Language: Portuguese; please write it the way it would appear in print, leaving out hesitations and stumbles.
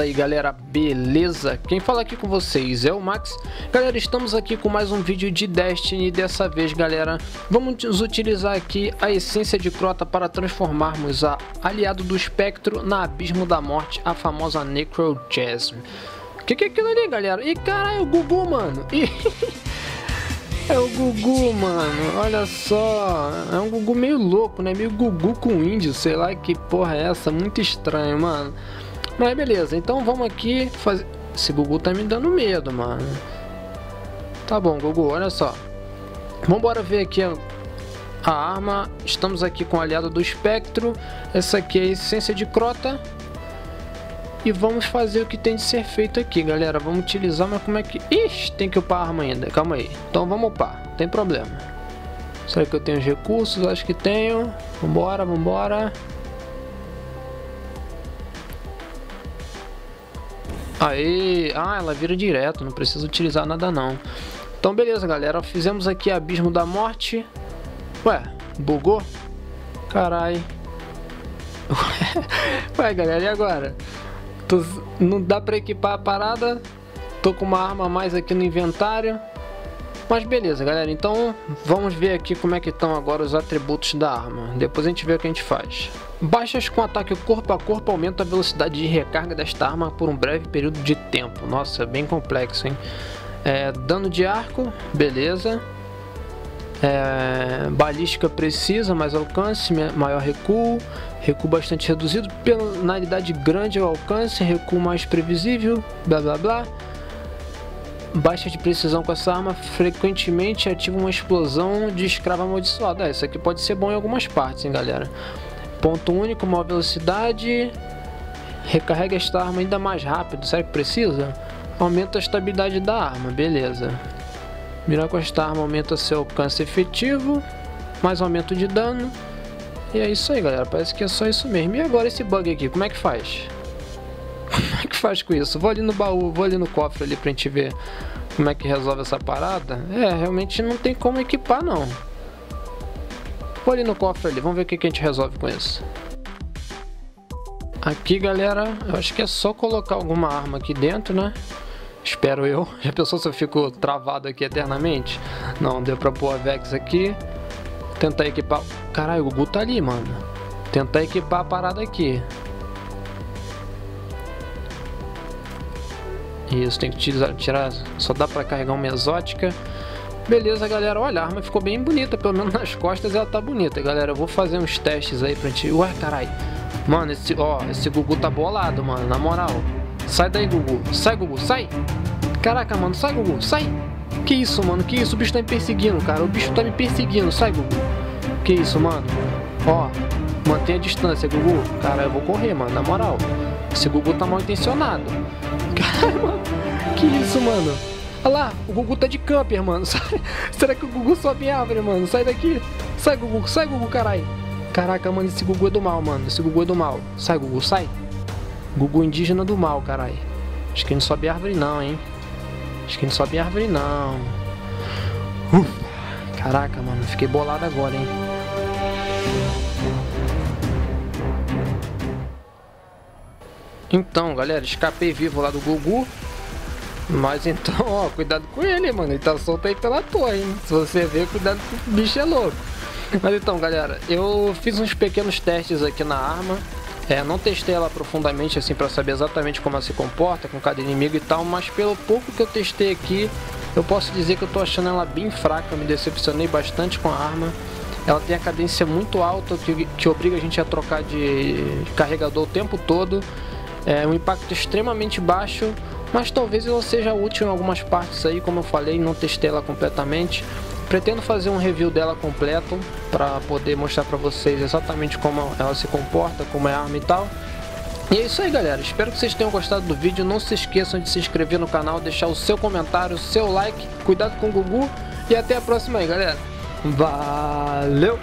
Fala aí galera, beleza? Quem fala aqui com vocês é o Max. Galera, estamos aqui com mais um vídeo de Destiny. Dessa vez galera, vamos utilizar aqui a essência de Crota para transformarmos a Aliado do Espectro na Abismo da Morte, a famosa Necrochasm. Que é aquilo ali galera? Ih, caralho, o Gugu, mano! Ih, é o Gugu, mano, olha só, é um Gugu meio louco, né? Meio Gugu com índio, sei lá que porra é essa, muito estranho, mano. Mas beleza, então vamos aqui fazer... Esse Gugu tá me dando medo, mano. Tá bom, Gugu, olha só. Vambora ver aqui a arma. Estamos aqui com o Aliado do Espectro. Essa aqui é a Essência de Crota. E vamos fazer o que tem de ser feito aqui, galera. Vamos utilizar, mas como é que... Ixi, tem que upar a arma ainda, calma aí. Então vamos upar, não tem problema. Será que eu tenho os recursos? Acho que tenho. Vambora, vambora. Aí, ela vira direto, não precisa utilizar nada não. Então beleza galera, fizemos aqui Abismo da Morte. Ué, bugou? Carai. Ué galera, e agora? Não dá pra equipar a parada. Tô com uma arma a mais aqui no inventário. Mas beleza galera, então vamos ver aqui como é que estão agora os atributos da arma. Depois a gente vê o que a gente faz. Baixas com ataque corpo a corpo aumenta a velocidade de recarga desta arma por um breve período de tempo. Nossa, bem complexo, hein? Dano de arco, beleza. Balística precisa, mais alcance, maior recuo. Recuo bastante reduzido, penalidade grande ao alcance, recuo mais previsível, blá blá blá. Baixa de precisão com essa arma, frequentemente ativa uma explosão de escravo amaldiçoado. Isso aqui pode ser bom em algumas partes, hein galera. Ponto único, maior velocidade, recarrega esta arma ainda mais rápido, será que precisa? Aumenta a estabilidade da arma, beleza. Mirar com esta arma aumenta seu alcance efetivo, mais aumento de dano. E é isso aí galera, parece que é só isso mesmo. E agora esse bug aqui, como é que faz? Como é que faz com isso? Vou ali no baú, vou ali no cofre ali pra gente ver como é que resolve essa parada. Realmente não tem como equipar não. Vou ali no cofre ali, vamos ver o que a gente resolve com isso. Aqui galera, eu acho que é só colocar alguma arma aqui dentro, né? Espero eu. Já pensou se eu fico travado aqui eternamente? Não, deu pra pôr a Vex aqui. Tentar equipar... Caralho, o Gugu tá ali, mano. Tentar equipar a parada aqui. Isso, tem que tirar... Só dá pra carregar uma exótica. Beleza, galera. Olha, a arma ficou bem bonita. Pelo menos nas costas ela tá bonita, galera. Eu vou fazer uns testes aí pra gente... Ué, caralho. Mano, esse Gugu tá bolado, mano. Na moral. Sai daí, Gugu. Sai, Gugu. Sai. Caraca, mano. Sai, Gugu. Sai. Que isso, mano. Que isso. O bicho tá me perseguindo, cara. O bicho tá me perseguindo. Sai, Gugu. Que isso, mano. Ó. Mantenha a distância, Gugu. Cara, eu vou correr, mano. Na moral. Esse Gugu tá mal intencionado. Caralho, mano. Que isso, mano. Olha lá, o Gugu tá de camper, mano. Será que o Gugu sobe em árvore, mano? Sai daqui. Sai, Gugu, caralho. Caraca, mano, esse Gugu é do mal, mano. Esse Gugu é do mal. Sai, Gugu, sai. Gugu indígena do mal, caralho. Acho que ele não sobe árvore não, hein. Ufa. Caraca, mano, fiquei bolado agora, hein. Então, galera, escapei vivo lá do Gugu. Mas então, ó, cuidado com ele, mano. Ele tá solto aí pela torre, hein? Se você ver, cuidado que o bicho é louco. Mas então, galera, eu fiz uns pequenos testes aqui na arma. Não testei ela profundamente, assim, pra saber exatamente como ela se comporta com cada inimigo e tal. Mas pelo pouco que eu testei aqui, eu posso dizer que eu tô achando ela bem fraca. Eu me decepcionei bastante com a arma. Ela tem a cadência muito alta, que obriga a gente a trocar de carregador o tempo todo. É um impacto extremamente baixo. Mas talvez ela seja útil em algumas partes aí, como eu falei, não testei ela completamente. Pretendo fazer um review dela completo, para poder mostrar para vocês exatamente como ela se comporta, como é a arma e tal. E é isso aí galera, espero que vocês tenham gostado do vídeo. Não se esqueçam de se inscrever no canal, deixar o seu comentário, o seu like. Cuidado com o Gugu e até a próxima aí galera. Valeu!